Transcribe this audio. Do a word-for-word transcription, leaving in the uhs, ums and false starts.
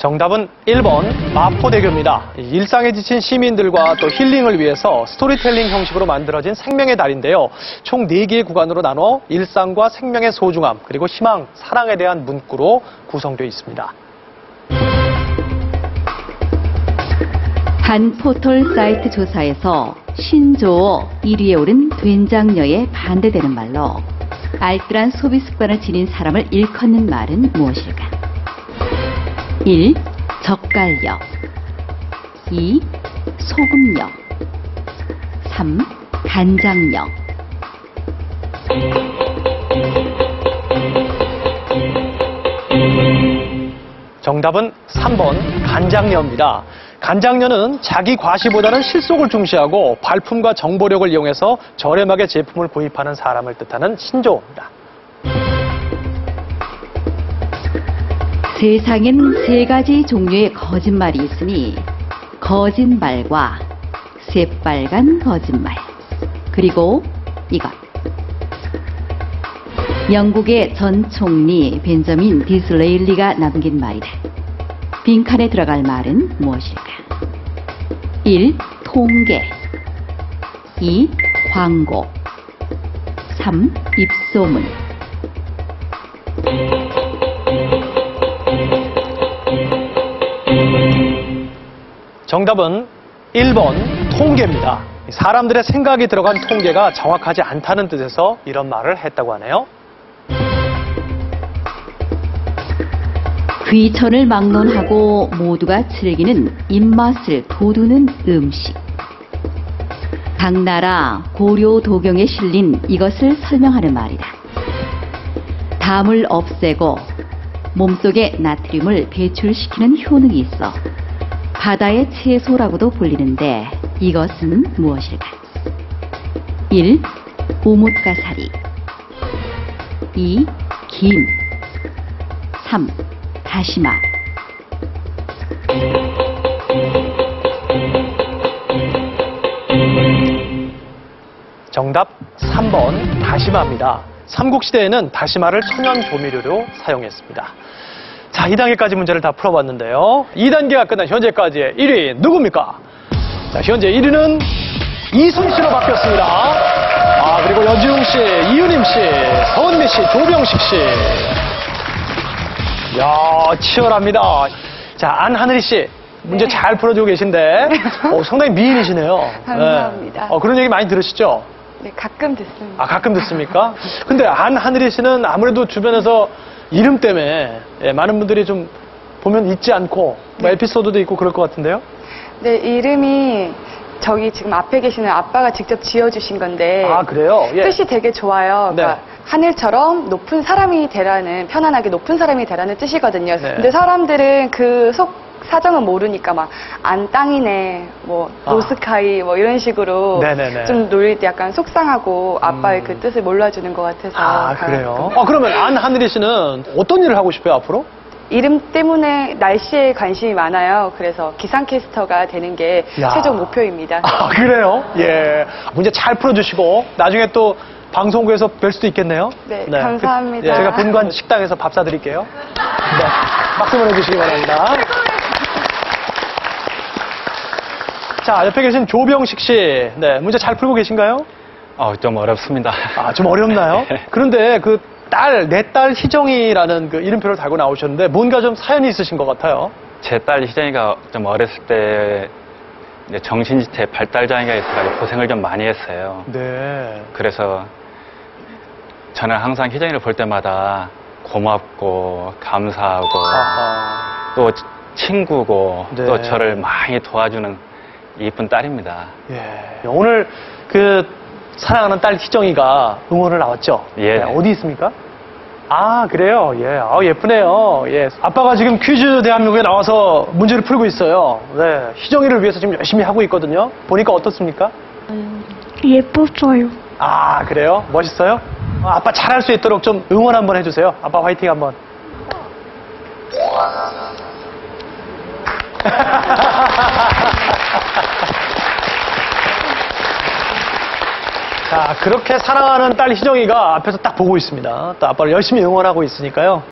정답은 일 번 마포대교입니다. 일상에 지친 시민들과 또 힐링을 위해서 스토리텔링 형식으로 만들어진 생명의 달인데요. 총 네 개의 구간으로 나눠 일상과 생명의 소중함, 그리고 희망, 사랑에 대한 문구로 구성되어 있습니다. 단 포털 사이트 조사에서 신조어 일 위에 오른 된장녀에 반대되는 말로 알뜰한 소비 습관을 지닌 사람을 일컫는 말은 무엇일까? 일. 젓갈녀, 이. 소금녀, 삼. 간장녀. 정답은 삼 번 간장녀입니다. 간장녀는 자기 과시보다는 실속을 중시하고 발품과 정보력을 이용해서 저렴하게 제품을 구입하는 사람을 뜻하는 신조어입니다. 세상엔 세 가지 종류의 거짓말이 있으니 거짓말과 새빨간 거짓말, 그리고 이것. 영국의 전 총리 벤저민 디스레일리가 남긴 말이다. 빈칸에 들어갈 말은 무엇일까? 일. 통계, 이. 광고, 삼. 입소문. 정답은 일 번 통계입니다. 사람들의 생각이 들어간 통계가 정확하지 않다는 뜻에서 이런 말을 했다고 하네요. 귀천을 막론하고 모두가 즐기는 입맛을 돋우는 음식. 당나라 고려 도경에 실린 이것을 설명하는 말이다. 담을 없애고 몸속에 나트륨을 배출시키는 효능이 있어 바다의 채소라고도 불리는데 이것은 무엇일까? 일. 오목가사리, 이. 김, 삼. 다시마. 정답 삼 번 다시마입니다. 삼국시대에는 다시마를 천연조미료로 사용했습니다. 자, 이 단계까지 문제를 다 풀어봤는데요. 이 단계가 끝난 현재까지의 일 위 누굽니까? 자, 현재 일 위는 이승 씨로 바뀌었습니다. 아, 그리고 여지웅 씨, 이은임 씨, 서은미 씨, 조병식 씨. 이야, 치열합니다. 자, 안하늘이 씨. 문제 네. 잘 풀어주고 계신데 어, 상당히 미인이시네요. 감사합니다. 네. 어, 그런 얘기 많이 들으시죠? 네, 가끔 듣습니다. 아, 가끔 듣습니까? 근데 안하늘이 씨는 아무래도 주변에서 이름 때문에 예, 많은 분들이 좀 보면 잊지 않고 뭐 에피소드도 있고 그럴 것 같은데요? 네, 이름이 저기 지금 앞에 계시는 아빠가 직접 지어주신 건데. 아, 그래요? 예. 뜻이 되게 좋아요. 네. 그러니까 하늘처럼 높은 사람이 되라는, 편안하게 높은 사람이 되라는 뜻이거든요. 네. 근데 사람들은 그 속 사정은 모르니까 막 안 땅이네, 뭐 노스카이, 아. 뭐 이런 식으로 네네네. 좀 놀릴 때 약간 속상하고 아빠의 음. 그 뜻을 몰라주는 것 같아서. 아, 그래요? 아, 그러면 안하늘이 씨는 어떤 일을 하고 싶어요 앞으로? 이름 때문에 날씨에 관심이 많아요. 그래서 기상캐스터가 되는 게 야. 최종 목표입니다. 아, 그래요? 예. 문제 잘 풀어주시고 나중에 또 방송국에서 뵐 수도 있겠네요. 네, 네. 감사합니다. 그, 예, 제가 본관 식당에서 밥 사드릴게요. 네, 박수 보내주시기 바랍니다. 자, 옆에 계신 조병식 씨, 네, 문제 잘 풀고 계신가요? 어, 좀 어렵습니다. 아, 좀 어렵나요? 그런데 그 딸, 내 딸 희정이라는 그 이름표를 달고 나오셨는데 뭔가 좀 사연이 있으신 것 같아요. 제 딸 희정이가 좀 어렸을 때 이제 정신지체 발달장애가 있어서 고생을 좀 많이 했어요. 네. 그래서 저는 항상 희정이를 볼 때마다 고맙고 감사하고 아하. 또 친구고 네. 또 저를 많이 도와주는 이쁜 딸입니다. 예. 오늘 그 사랑하는 딸 희정이가 응원을 나왔죠? 예. 네, 어디 있습니까? 아, 그래요? 예. 아, 예쁘네요. 예. 아빠가 지금 퀴즈 대한민국에 나와서 문제를 풀고 있어요. 네. 희정이를 위해서 지금 열심히 하고 있거든요. 보니까 어떻습니까? 음, 예뻤어요. 아, 그래요? 멋있어요? 아빠 잘할 수 있도록 좀 응원 한번 해주세요. 아빠 화이팅 한번. 자, 그렇게 사랑하는 딸 희정이가 앞에서 딱 보고 있습니다. 또 아빠를 열심히 응원하고 있으니까요.